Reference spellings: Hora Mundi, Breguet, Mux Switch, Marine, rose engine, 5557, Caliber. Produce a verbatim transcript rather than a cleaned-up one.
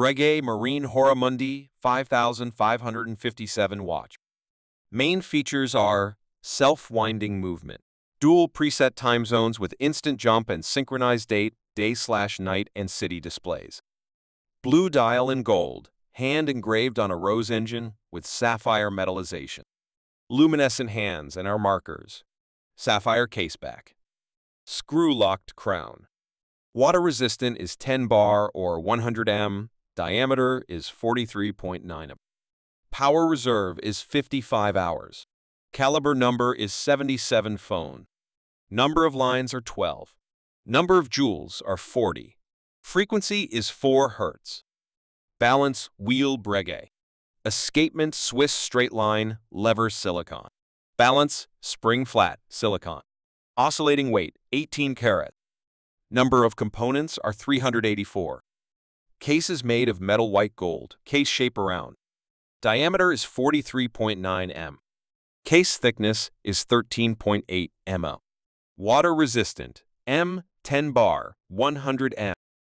Breguet Marine Hora Mundi five thousand five hundred fifty-seven watch. Main features are self-winding movement, dual preset time zones with instant jump and synchronized date, day-slash-night and city displays. Blue dial in gold, hand engraved on a rose engine with sapphire metallization. Luminescent hands and our markers. Sapphire caseback. Screw-locked crown. Water resistant is ten bar or one hundred meters. Diameter is forty-three point nine meters. Power reserve is fifty-five hours. Caliber number is seventy-seven phone. Number of lines are twelve. Number of joules are forty. Frequency is four hertz. Balance wheel Breguet. Escapement Swiss straight line lever silicon. Balance spring flat silicon. Oscillating weight eighteen carat. Number of components are three hundred eighty-four. Case is made of metal white gold, case shape around. Diameter is forty-three point nine meters. Case thickness is thirteen point eight meters. Water resistant, M, ten bar, one hundred meters.